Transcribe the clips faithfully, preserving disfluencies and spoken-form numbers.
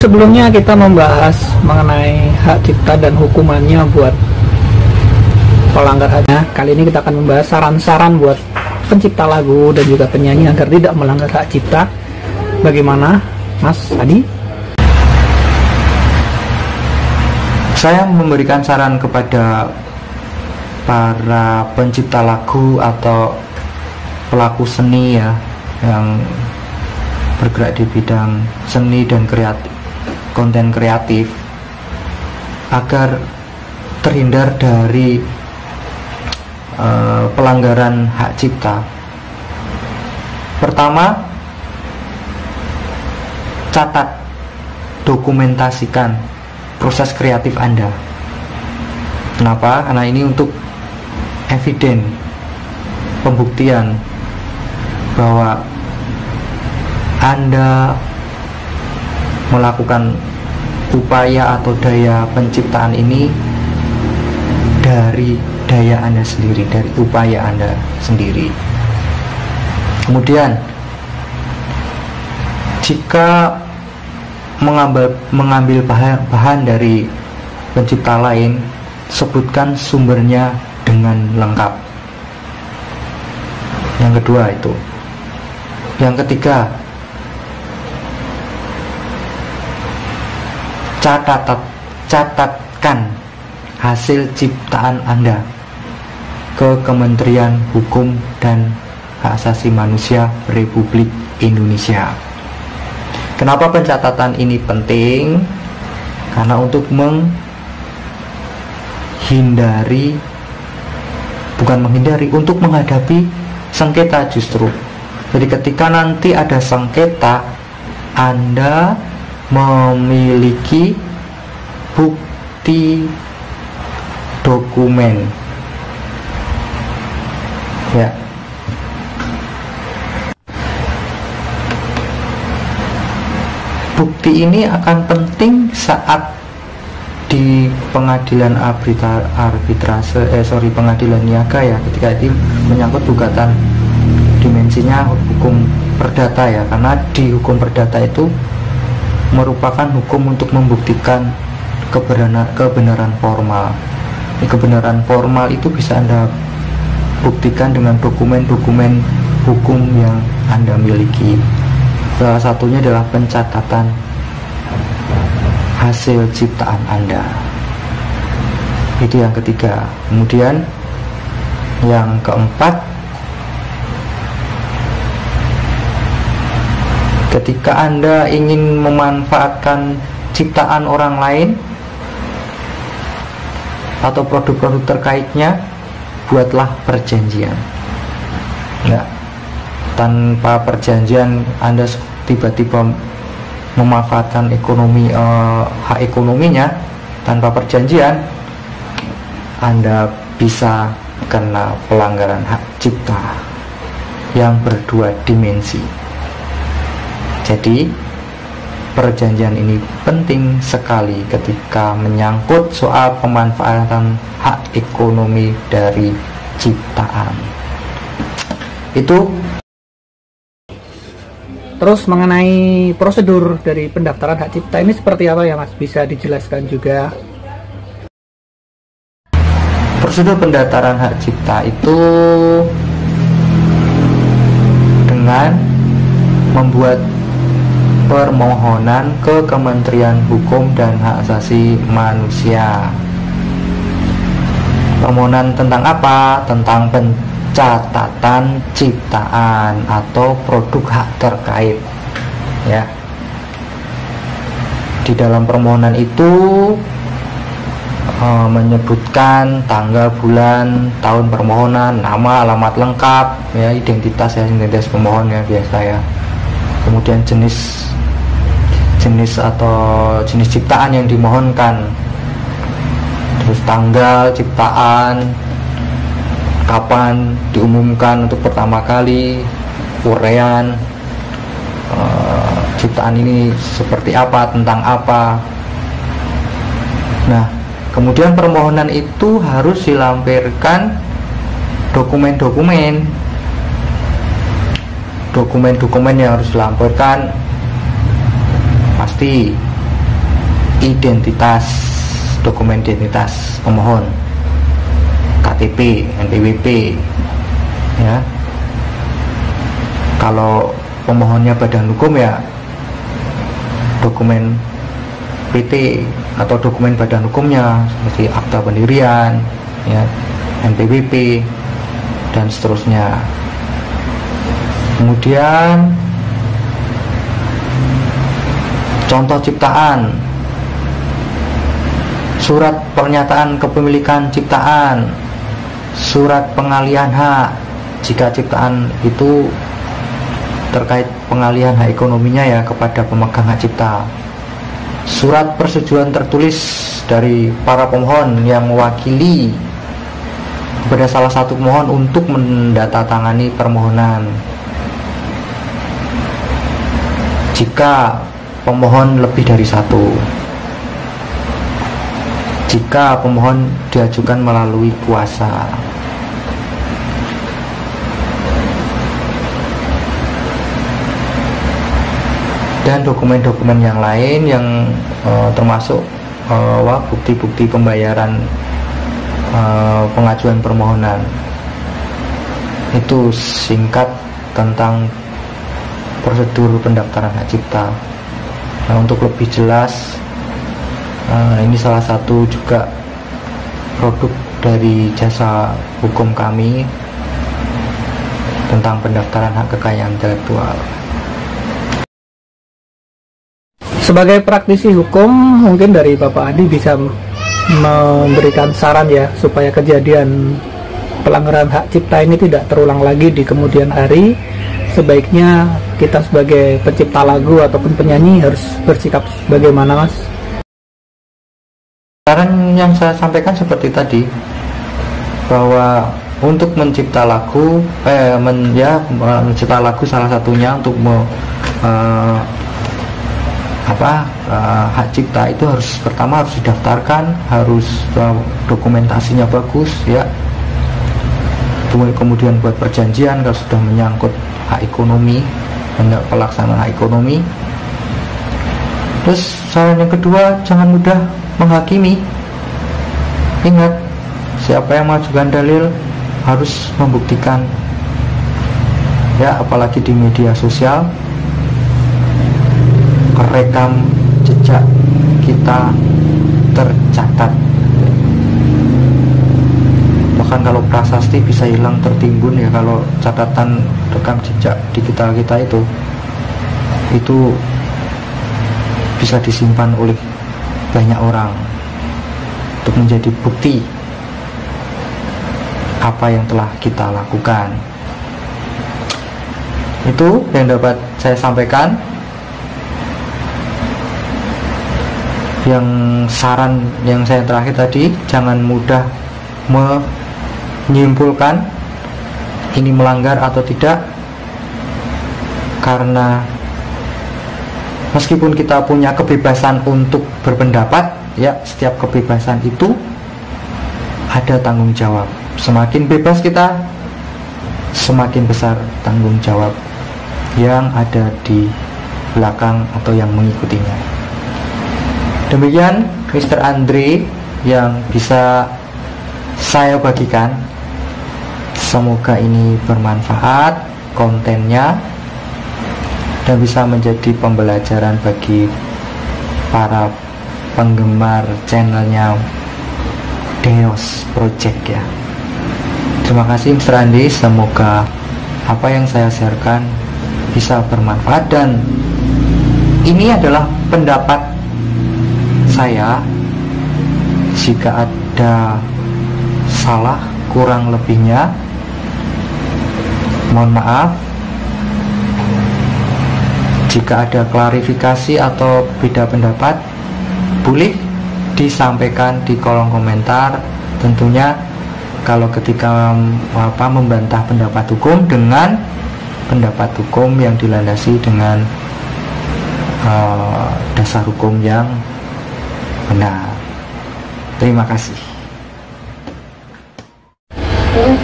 Sebelumnya kita membahas mengenai hak cipta dan hukumannya buat pelanggar haknya. Kali ini kita akan membahas saran-saran buat pencipta lagu dan juga penyanyi agar tidak melanggar hak cipta. Bagaimana, Mas Adi? Saya memberikan saran kepada para pencipta lagu atau pelaku seni ya, yang bergerak di bidang seni dan kreatif. konten kreatif agar terhindar dari uh, pelanggaran hak cipta. Pertama, catat, dokumentasikan proses kreatif Anda. Kenapa? Karena ini untuk eviden, pembuktian bahwa Anda melakukan upaya atau daya penciptaan ini dari daya Anda sendiri, dari upaya Anda sendiri. Kemudian, jika mengambil, mengambil bahan, bahan dari pencipta lain, sebutkan sumbernya dengan lengkap. Yang kedua itu. Yang ketiga, Catat, catatkan hasil ciptaan Anda ke Kementerian Hukum dan Hak Asasi Manusia Republik Indonesia. Kenapa pencatatan ini penting? Karena untuk menghindari, bukan menghindari, untuk menghadapi sengketa justru. Jadi ketika nanti ada sengketa, Anda memiliki bukti dokumen ya. Bukti ini akan penting saat di pengadilan arbitra, arbitrase eh sorry pengadilan niaga ya, ketika itu menyangkut gugatan dimensinya hukum perdata ya, karena di hukum perdata itu merupakan hukum untuk membuktikan kebenaran, kebenaran formal. Kebenaran formal itu bisa Anda buktikan dengan dokumen-dokumen hukum yang Anda miliki. Salah satunya adalah pencatatan hasil ciptaan Anda. Itu yang ketiga. Kemudian yang keempat, ketika Anda ingin memanfaatkan ciptaan orang lain atau produk-produk terkaitnya, buatlah perjanjian. Ya, tanpa perjanjian Anda tiba-tiba memanfaatkan ekonomi eh, hak ekonominya tanpa perjanjian, Anda bisa kena pelanggaran hak cipta yang berdua dimensi. Jadi perjanjian ini penting sekali ketika menyangkut soal pemanfaatan hak ekonomi dari ciptaan. Itu. Terus mengenai prosedur dari pendaftaran hak cipta ini seperti apa ya Mas? Bisa dijelaskan juga? Prosedur pendaftaran hak cipta itu dengan membuat permohonan ke Kementerian Hukum dan Hak Asasi Manusia. Permohonan tentang apa? Tentang pencatatan ciptaan atau produk hak terkait. Ya. Di dalam permohonan itu e, menyebutkan tanggal, bulan, tahun permohonan, nama, alamat lengkap, ya, identitas ya, identitas pemohon ya biasa ya. Kemudian jenis jenis atau jenis ciptaan yang dimohonkan, terus tanggal ciptaan, kapan diumumkan untuk pertama kali, urean e, ciptaan ini seperti apa, tentang apa. Nah, kemudian permohonan itu harus dilampirkan dokumen-dokumen dokumen-dokumen yang harus dilampirkan. Pasti identitas, dokumen identitas pemohon, K T P, N P W P, ya. Kalau pemohonnya badan hukum, ya dokumen P T atau dokumen badan hukumnya seperti akta pendirian, ya, N P W P dan seterusnya. Kemudian contoh ciptaan, surat pernyataan kepemilikan ciptaan, surat pengalihan hak jika ciptaan itu terkait pengalihan hak ekonominya ya kepada pemegang hak cipta, surat persetujuan tertulis dari para pemohon yang mewakili kepada salah satu pemohon untuk mendatangani permohonan jika pemohon lebih dari satu, jika pemohon diajukan melalui kuasa. Dan dokumen-dokumen yang lain yang uh, termasuk uh, bukti-bukti pembayaran, uh, pengajuan permohonan. Itu singkat tentang prosedur pendaftaran hak cipta. Nah, untuk lebih jelas, uh, ini salah satu juga produk dari jasa hukum kami tentang pendaftaran hak kekayaan intelektual. Sebagai praktisi hukum, mungkin dari Bapak Adi bisa memberikan saran ya supaya kejadian pelanggaran hak cipta ini tidak terulang lagi di kemudian hari. Sebaiknya kita sebagai pencipta lagu ataupun penyanyi harus bersikap bagaimana, Mas? Saran yang saya sampaikan seperti tadi, bahwa untuk mencipta lagu, eh, men, ya, mencipta lagu salah satunya untuk me, eh, apa eh, hak cipta itu harus pertama harus didaftarkan, harus eh, dokumentasinya bagus, ya. Kemudian buat perjanjian kalau sudah menyangkut hak ekonomi, pelaksanaan hak ekonomi. Terus saran yang kedua, jangan mudah menghakimi. Ingat, siapa yang mengajukan dalil harus membuktikan, ya, apalagi di media sosial. Rekam jejak kita tercatat, bahkan kalau prasasti bisa hilang tertimbun ya kalau catatan rekam jejak digital kita itu itu bisa disimpan oleh banyak orang untuk menjadi bukti apa yang telah kita lakukan. Itu yang dapat saya sampaikan. Yang saran yang saya terakhir tadi, jangan mudah menyimpulkan ini melanggar atau tidak, karena meskipun kita punya kebebasan untuk berpendapat, ya, setiap kebebasan itu ada tanggung jawab. Semakin bebas kita, semakin besar tanggung jawab yang ada di belakang atau yang mengikutinya. Demikian mister Andre yang bisa saya bagikan. Semoga ini bermanfaat kontennya dan bisa menjadi pembelajaran bagi para penggemar channelnya Deoz Project, ya. Terima kasih mister Andre, semoga apa yang saya sharekan bisa bermanfaat, dan ini adalah pendapat saya. Jika ada salah kurang lebihnya, mohon maaf. Jika ada klarifikasi atau beda pendapat, boleh disampaikan di kolom komentar. Tentunya kalau ketika apa membantah pendapat hukum dengan pendapat hukum yang dilandasi dengan uh, dasar hukum yang benar. Terima kasih.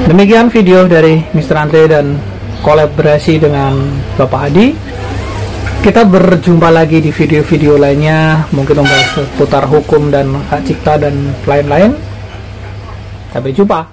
Demikian video dari mister Ante dan kolaborasi dengan Bapak Adi. Kita berjumpa lagi di video-video lainnya, mungkin membahas seputar hukum dan hak cipta dan lain-lain. Sampai jumpa.